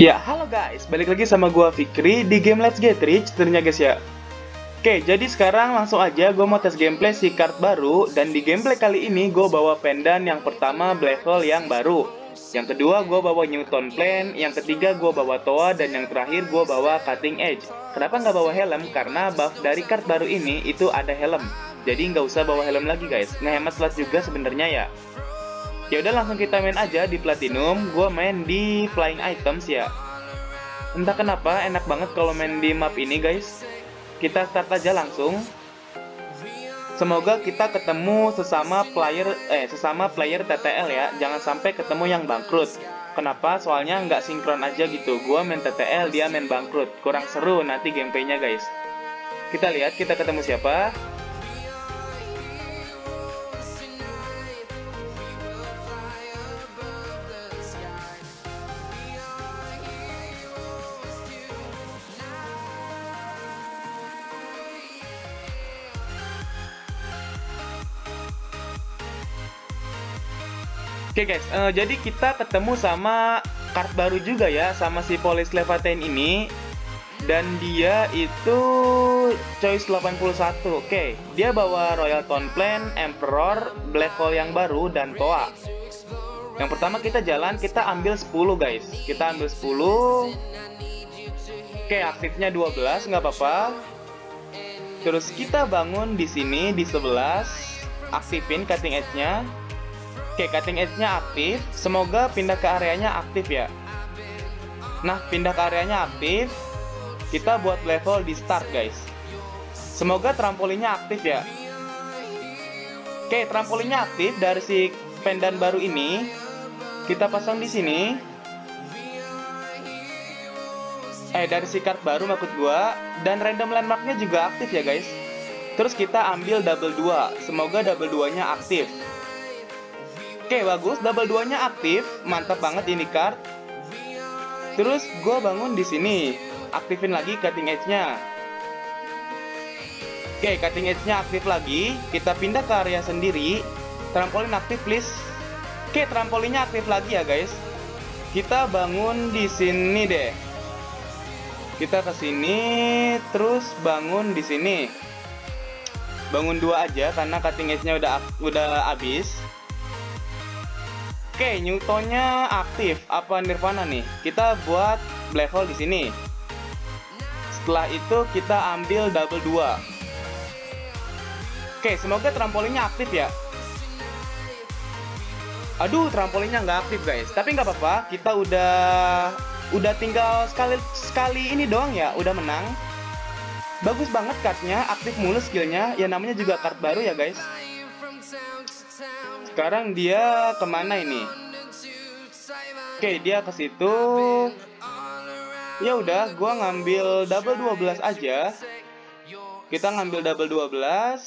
Ya, halo guys, balik lagi sama gua Fikri di game Let's Get Rich tentunya guys ya. Oke, jadi sekarang langsung aja gua mau tes gameplay si card baru. Dan di gameplay kali ini gua bawa pendan yang pertama Black Hole yang baru. Yang kedua gua bawa Newton Plane, yang ketiga gua bawa Toa, dan yang terakhir gua bawa Cutting Edge. Kenapa nggak bawa helm? Karena buff dari card baru ini itu ada helm. Jadi nggak usah bawa helm lagi guys, ngehemat slot juga sebenarnya ya. Ya udah langsung kita main aja di Platinum, gue main di Flying Items ya. Entah kenapa enak banget kalau main di map ini guys. Kita start aja langsung. Semoga kita ketemu sesama player TTL ya. Jangan sampai ketemu yang bangkrut. Kenapa? Soalnya nggak sinkron aja gitu. Gue main TTL, dia main bangkrut. Kurang seru nanti gameplaynya guys. Kita lihat kita ketemu siapa. Oke guys, jadi kita ketemu sama card baru juga ya, sama si Police Laevatein ini. Dan dia itu choice 81, oke. Dia bawa Royal Town Plan, Emperor, Black Hole yang baru, dan Toa. Yang pertama kita jalan, kita ambil 10 guys. Kita ambil 10. Oke, aktifnya 12, nggak apa-apa. Terus kita bangun di sini, di 11. Aktifin cutting edge-nya. Oke, cutting edge-nya aktif. Semoga pindah ke areanya aktif ya. Nah, pindah ke areanya aktif. Kita buat level di start guys. Semoga trampolinnya aktif ya. Oke, trampolinnya aktif dari si pendan baru ini. Kita pasang di sini. Dari si card baru maksud gua. Dan random landmarknya juga aktif ya guys. Terus kita ambil double 2. Semoga double 2-nya aktif. Oke, bagus, double 2-nya aktif, mantap banget ini card. Terus gue bangun di sini, aktifin lagi cutting edge-nya. Oke, cutting edge-nya aktif lagi, kita pindah ke area sendiri. Trampolin aktif please. Oke, trampolinnya aktif lagi ya guys. Kita bangun di sini deh. Kita ke sini, terus bangun di sini. Bangun 2 aja karena cutting edge-nya udah habis. Oke, Newtonnya aktif. Apa Nirvana nih? Kita buat black hole di sini. Setelah itu kita ambil double 2. Oke, semoga trampolinnya aktif ya. Aduh, trampolinnya nggak aktif guys. Tapi nggak apa-apa. Kita udah tinggal sekali ini doang ya. Udah menang. Bagus banget cardnya. Aktif mulu skillnya. Ya namanya juga card baru ya guys. Sekarang dia kemana ini? Oke, dia ke situ. Ya udah, gua ngambil double 12 aja. Kita ngambil double 12.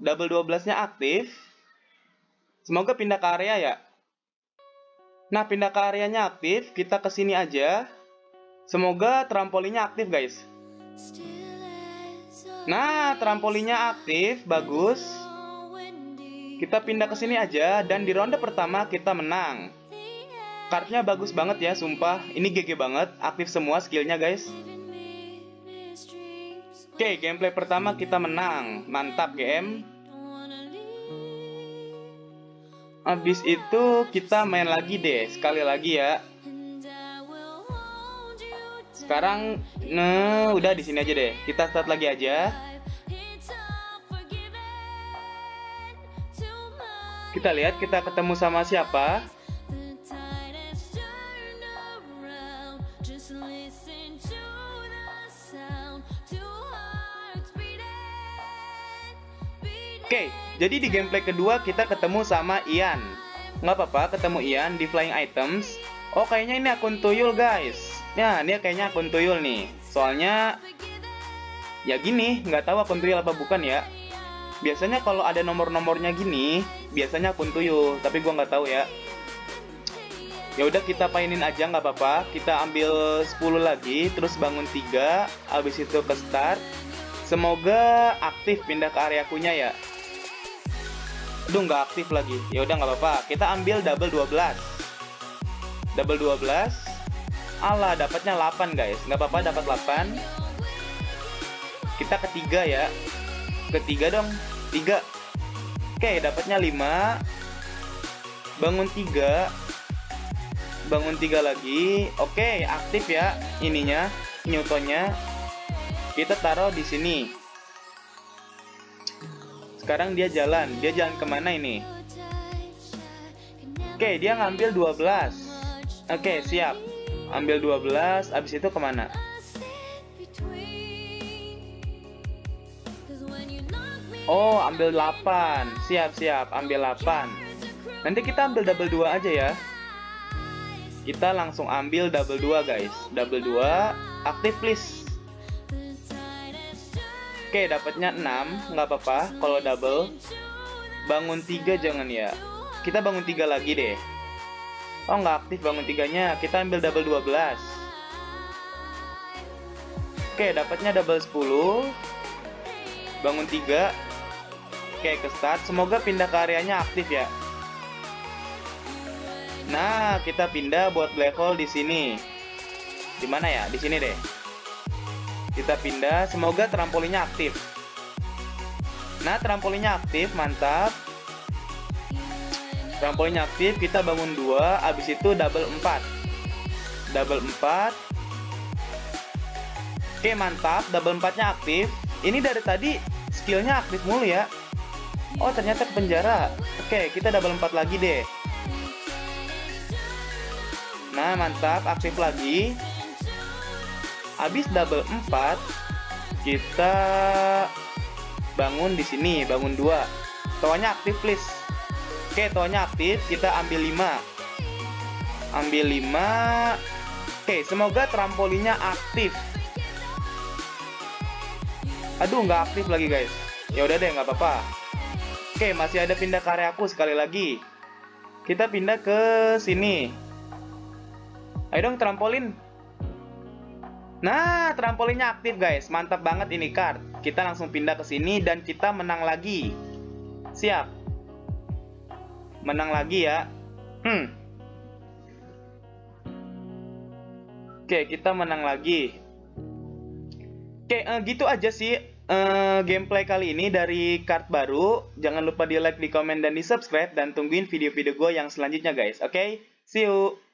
Double 12-nya aktif. Semoga pindah ke area ya. Nah, pindah ke areanya aktif. Kita ke sini aja. Semoga trampolinnya aktif, guys. Nah, trampolinnya aktif, bagus. Kita pindah ke sini aja, dan di ronde pertama kita menang. Cardnya bagus banget ya, sumpah. Ini GG banget, aktif semua skillnya guys. Oke, gameplay pertama kita menang. Mantap GM. Abis itu kita main lagi deh, sekali lagi ya. Sekarang, udah di sini aja deh. Kita start lagi aja. Kita lihat kita ketemu sama siapa. Oke, jadi di gameplay kedua kita ketemu sama Ian. Nggak apa-apa ketemu Ian di Flying Items. Oh, kayaknya ini akun tuyul guys. Nah, ini kayaknya akun tuyul nih. Soalnya ya gini, nggak tahu akun tuyul apa bukan ya. Biasanya kalau ada nomor-nomornya gini, biasanya akun tuyul, tapi gua nggak tahu ya. Ya udah kita painin aja nggak apa-apa. Kita ambil 10 lagi, terus bangun 3, habis itu ke start. Semoga aktif pindah ke area kunya ya. Aduh, nggak aktif lagi. Ya udah nggak apa-apa. Kita ambil double 12. Double 12. Allah, dapatnya 8 guys. Nggak apa-apa dapat 8. Kita ketiga ya. Ketiga dong. 3. Oke, dapatnya 5. Bangun 3. Bangun 3 lagi. Oke, aktif ya ininya, Newtonnya. Kita taruh di sini. Sekarang dia jalan kemana ini? Oke, dia ngambil 12. Oke, siap. Ambil 12, abis itu kemana? Oh, ambil 8. Siap-siap, ambil 8. Nanti kita ambil double 2 aja ya. Kita langsung ambil double 2 guys. Double 2, aktif please. Oke, dapatnya 6, nggak apa-apa kalau double. Bangun 3 jangan ya. Kita bangun 3 lagi deh. Oh, nggak aktif bangun 3-nya. Kita ambil double 12. Oke, dapatnya double 10. Bangun 3. Oke, ke start. Semoga pindah ke areanya aktif ya. Nah, kita pindah buat black hole di sini. Di mana ya? Di sini deh. Kita pindah, semoga trampolinnya aktif. Nah, trampolinnya aktif, mantap. Trampolinnya aktif, kita bangun 2, habis itu double 4. Double 4. Oke, mantap, double 4-nya aktif. Ini dari tadi skillnya aktif mulu ya. Oh, ternyata ke penjara. Oke, kita double 4 lagi deh. Nah, mantap, aktif lagi. Habis double 4, kita bangun di sini, bangun 2. Toanya aktif please. Oke, toanya aktif, kita ambil 5. Ambil 5. Oke, semoga trampolinnya aktif. Aduh, nggak aktif lagi guys. Ya udah deh, nggak apa-apa. Oke, masih ada pindah ke areaku sekali lagi. Kita pindah ke sini. Ayo dong trampolin. Nah, trampolinnya aktif guys. Mantap banget ini card. Kita langsung pindah ke sini dan kita menang lagi. Siap. Menang lagi ya. Oke, kita menang lagi. Oke, gitu aja sih gameplay kali ini dari card baru. Jangan lupa di like, di komen, dan di subscribe. Dan tungguin video-video gue yang selanjutnya guys. Oke, see you.